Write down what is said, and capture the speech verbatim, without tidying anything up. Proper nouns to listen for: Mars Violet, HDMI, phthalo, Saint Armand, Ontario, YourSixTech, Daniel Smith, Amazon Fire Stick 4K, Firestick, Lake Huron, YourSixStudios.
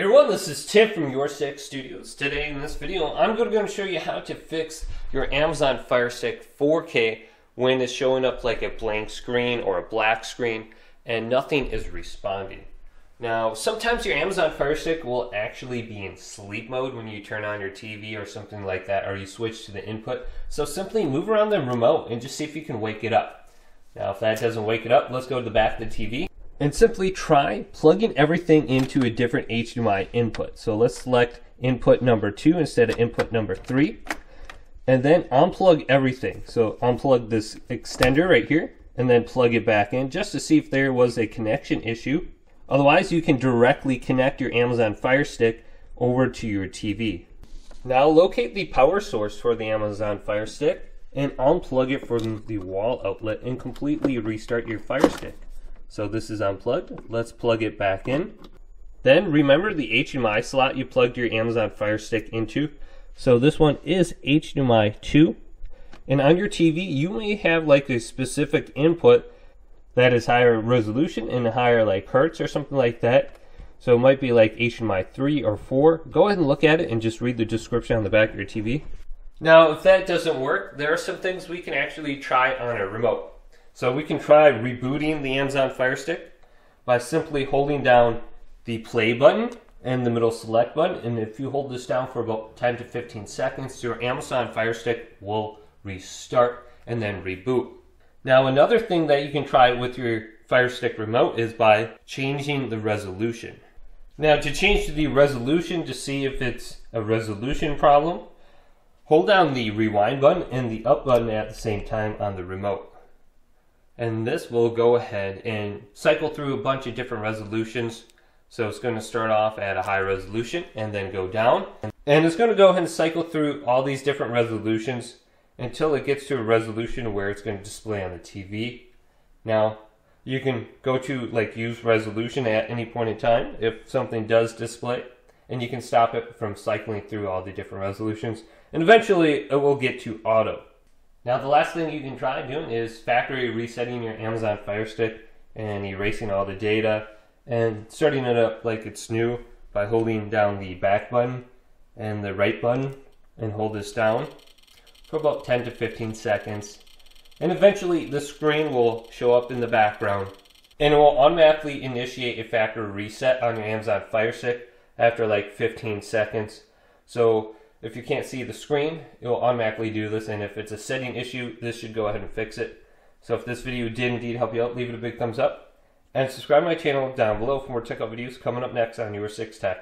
Hey everyone, this is Tim from YourSixStudios. Today in this video, I'm going to show you how to fix your Amazon Fire Stick four K when it's showing up like a blank screen or a black screen and nothing is responding. Now, sometimes your Amazon Fire Stick will actually be in sleep mode when you turn on your T V or something like that, or you switch to the input. So simply move around the remote and just see if you can wake it up. Now, if that doesn't wake it up, let's go to the back of the T V. And simply try plugging everything into a different H D M I input. So let's select input number two instead of input number three. And then unplug everything. So unplug this extender right here and then plug it back in just to see if there was a connection issue. Otherwise, you can directly connect your Amazon Fire Stick over to your T V. Now locate the power source for the Amazon Fire Stick and unplug it from the wall outlet and completely restart your Fire Stick. So this is unplugged. Let's plug it back in. Then remember the H D M I slot you plugged your Amazon Fire Stick into. So this one is H D M I two. And on your T V, you may have like a specific input that is higher resolution and higher like hertz or something like that. So it might be like H D M I three or four. Go ahead and look at it and just read the description on the back of your T V. Now, if that doesn't work, there are some things we can actually try on a remote. So we can try rebooting the Amazon Fire Stick by simply holding down the play button and the middle select button. And if you hold this down for about ten to fifteen seconds, your Amazon Fire Stick will restart and then reboot. Now, another thing that you can try with your Fire Stick remote is by changing the resolution. Now, to change the resolution to see if it's a resolution problem, hold down the rewind button and the up button at the same time on the remote. And this will go ahead and cycle through a bunch of different resolutions. So it's going to start off at a high resolution and then go down. And it's going to go ahead and cycle through all these different resolutions until it gets to a resolution where it's going to display on the T V. Now, you can go to like use resolution at any point in time if something does display. And you can stop it from cycling through all the different resolutions. And eventually it will get to auto. Now the last thing you can try doing is factory resetting your Amazon Fire Stick and erasing all the data and starting it up like it's new by holding down the back button and the right button and hold this down for about ten to fifteen seconds. And eventually the screen will show up in the background and it will automatically initiate a factory reset on your Amazon Fire Stick after like fifteen seconds. So if you can't see the screen, it will automatically do this, and if it's a setting issue, this should go ahead and fix it. So if this video did indeed help you out, leave it a big thumbs up, and subscribe to my channel down below for more tech out videos coming up next on YourSixTech.